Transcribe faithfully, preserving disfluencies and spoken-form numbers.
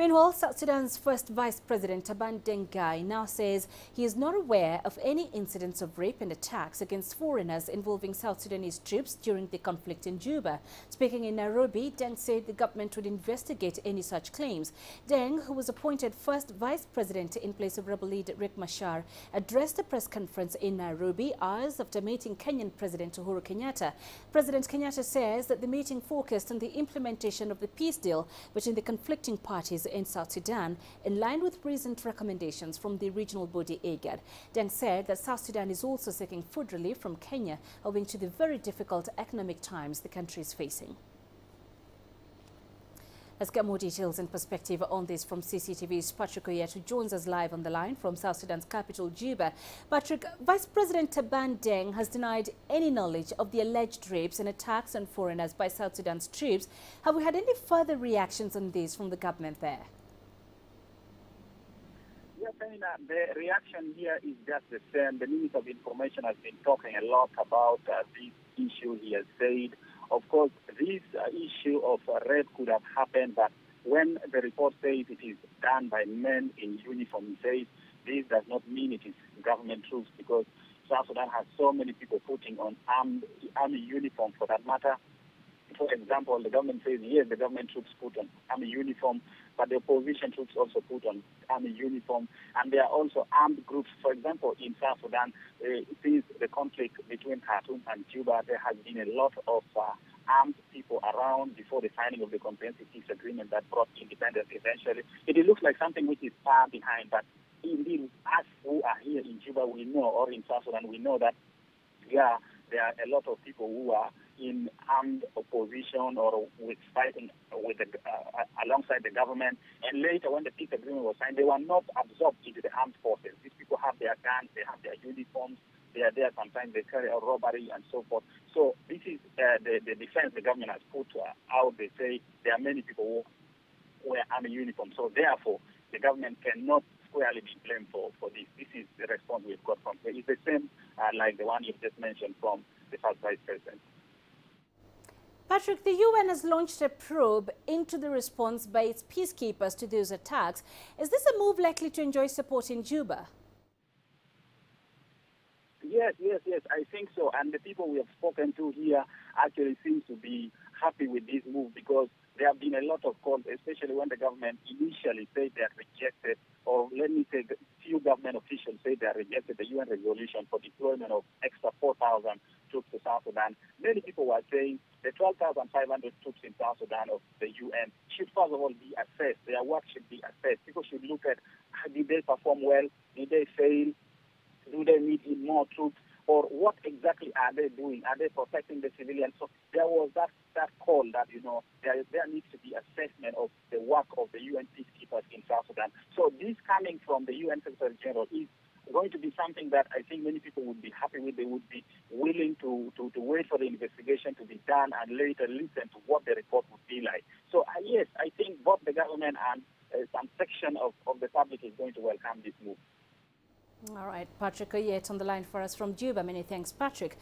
Meanwhile, South Sudan's first Vice President Taban Deng Gai now says he is not aware of any incidents of rape and attacks against foreigners involving South Sudanese troops during the conflict in Juba. Speaking in Nairobi, Deng said the government would investigate any such claims. Deng, who was appointed first Vice President in place of rebel leader Riek Machar, addressed a press conference in Nairobi hours after meeting Kenyan President Uhuru Kenyatta. President Kenyatta says that the meeting focused on the implementation of the peace deal between the conflicting parties in South Sudan, in line with recent recommendations from the regional body I G A D. Deng said that South Sudan is also seeking food relief from Kenya, owing to the very difficult economic times the country is facing. Let's get more details and perspective on this from C C T V's Patrick Oyet, who joins us live on the line from South Sudan's capital, Juba. Patrick, Vice President Taban Deng has denied any knowledge of the alleged rapes and attacks on foreigners by South Sudan's troops. Have we had any further reactions on this from the government there? Yes, Aina, the reaction here is just the same. The Minister of Information has been talking a lot about uh, this issue. He has said, of course, this uh, issue of uh, rape could have happened, but when the report says it is done by men in uniform, it says this does not mean it is government troops, because South Sudan has so many people putting on armed army uniform for that matter. For example, the government says, yes, the government troops put on army uniform, but the opposition troops also put on army uniform, and there are also armed groups. For example, in South Sudan, uh, since the conflict between Khartoum and Juba, there has been a lot of uh, armed people around before the signing of the comprehensive peace agreement that brought independence eventually. It looks like something which is far behind, but indeed, us who are here in Juba, we know, or in South Sudan, we know that, yeah, there are a lot of people who are in armed opposition or with fighting with the, uh, alongside the government. And later, when the peace agreement was signed, they were not absorbed into the armed forces. These people have their guns, they have their uniforms, they are there sometimes, they carry out robbery and so forth. So this is uh, the, the defense the government has put uh, out. They say there are many people who wear army uniforms. So therefore, the government cannot squarely be blamed for, for this. This is the response we've got from here. It's the same uh, like the one you just mentioned from the first Vice President. Patrick, the U N has launched a probe into the response by its peacekeepers to those attacks. Is this a move likely to enjoy support in Juba? Yes, yes, yes, I think so. And the people we have spoken to here actually seem to be happy with this move, because there have been a lot of calls, especially when the government initially said they had rejected, or let me say, few government officials said they had rejected the U N resolution for deployment of extra four thousand troops to South Sudan. Many people were saying the twelve thousand five hundred troops in South Sudan of the U N should first of all be assessed. Their work should be assessed. People should look at, did they perform well? Did they fail? Do they need more troops? Or what exactly are they doing? Are they protecting the civilians? So there was that, that call that, you know, there, there needs to be assessment of the work of the U N peacekeepers in South Sudan. So this coming from the U N Secretary General is going to be something that I think many people would be happy with. They would be willing to, to, to wait for the investigation to be done and later listen to what the report would be like. So, uh, yes, I think both the government and uh, some section of, of the public is going to welcome this move. All right, Patrick Oyet on the line for us from Juba. Many thanks, Patrick.